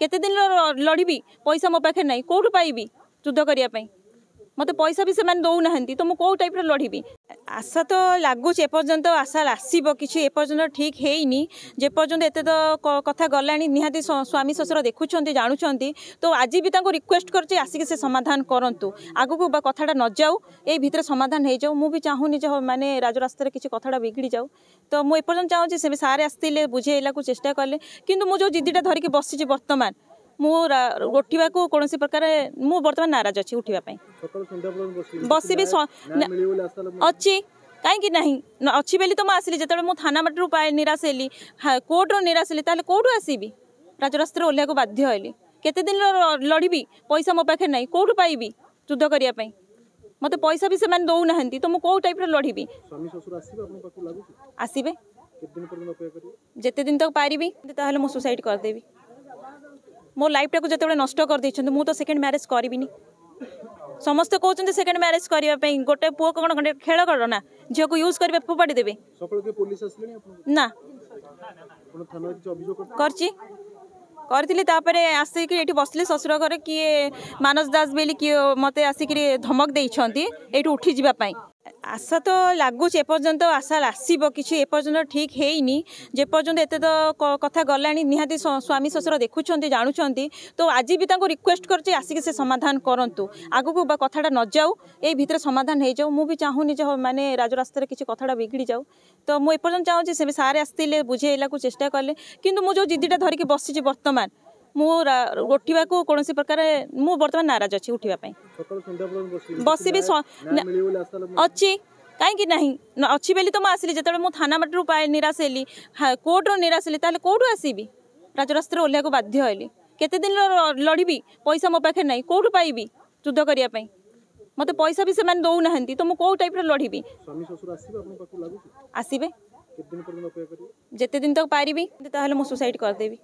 केते दिन लड़बी पैसा मो पाखे ना कौटू पाइबी युद्ध करने मत पैसा भी से दौना तो मुझे कौ टाइप लड़बी आशा तो लगुच एपर्यंत आशा आसब कि एपर्यंत ठीक है जेपर्यंत एत तो कथा गला निहाती स्वामी ससुर देखुं जानूंट तो आज भी रिक्वेस्ट कर आसिक से समाधान करूँ आग को कथाटा न जाऊ ए भर समाधान हो जाऊ मुझे चाहूनी मैंने राजरास्तार किसी कथाटा बिगड़ी जाऊ तो मुझे चाहूँगी से सारे आसते बुझेला चेषा कले कि जो जिदीटा धरिकी बसि बर्तमान मु उठा को कौन प्रकार मु बर्तमान नाराज अच्छी उठापी बस भी अच्छी कहीं ना अच्छी बेली तो मुझे आसली मु थाना मटर पाए निराश हैली कोर्ट रो निराश हैली ताले कोर्ट आसबी राजरास्तार ओह्ला को बाध्य हैली केते दिन लड़बी पैसा मो पाखे ना कौटू पाइबी युद्ध करने मत पैसा भी से दौना तो मुझे कौ टाइप लड़बी आसबे जिते दिन तक पारि मु सुसाइड करदेवी मो लाइफ टाक जो नष्ट कर दे मु तो सेकेंड मैरिज करी समस्त कहते सेकेंड मैरिज करने गोटे पुओ कौन खेल करना झील को यूज कर फोपाड़ी देवे ना करती आसिक बसली ससुर घर किए मानस दास बेली किए मत आसिक धमक देती ये उठीजापी आशा तो लगुच एपर्यंत आशा आसब कि एपर्यंत ठीक है जेपर्यंत एत तो कथा गला निहाती स्वामी ससुर देखुं जानूंट तो आज भी रिक्वेस्ट कर आसिक से समाधान करूँ आग को कथाटा न जाऊ ए भर समाधान हो जाऊ मुझे चाहूनी मैंने राजरास्तार किसी कथाटा बिगड़ी जाऊ तो मुझे चाहूँगी से सारे आसते बुझेला चेषा कले कि जो जिदीटा धरिकी बसि बर्तमान मु उठा को कौन प्रकार मु बर्तमान नाराज अच्छी उठापी बस भी अच्छी कहीं ना अच्छी बेली तो मुझे आसली जो मु थाना मटर पाए निराश हैली कोर्ट रो निराश हैली ताले कौटू आसबी राजरास्तार ओह्ला को बाध्य हैली केते दिन लड़बी पैसा मो पाखे ना कौटू पाइबी युद्ध करने मत पैसा भी से दौना तो मुझे कौ टाइप लड़बी आसबे जिते दिन तक पारि मु सुसाइड करदेवी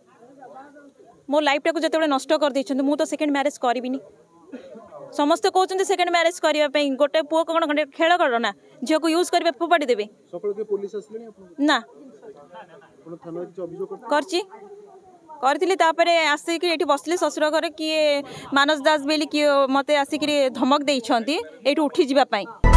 मो लाइफ टाक जो नष्ट कर दे मु तो सेकेंड मैरिज करी समस्त कहते सेकेंड मैरिज करने गोटे पुओ कौन खेल करना झील को यूज कर फोपाड़ी देवे ना करती आसिक बसली ससुर घर किए मानस दास बेली किए मत आसिक धमक देती ये उठीजापी।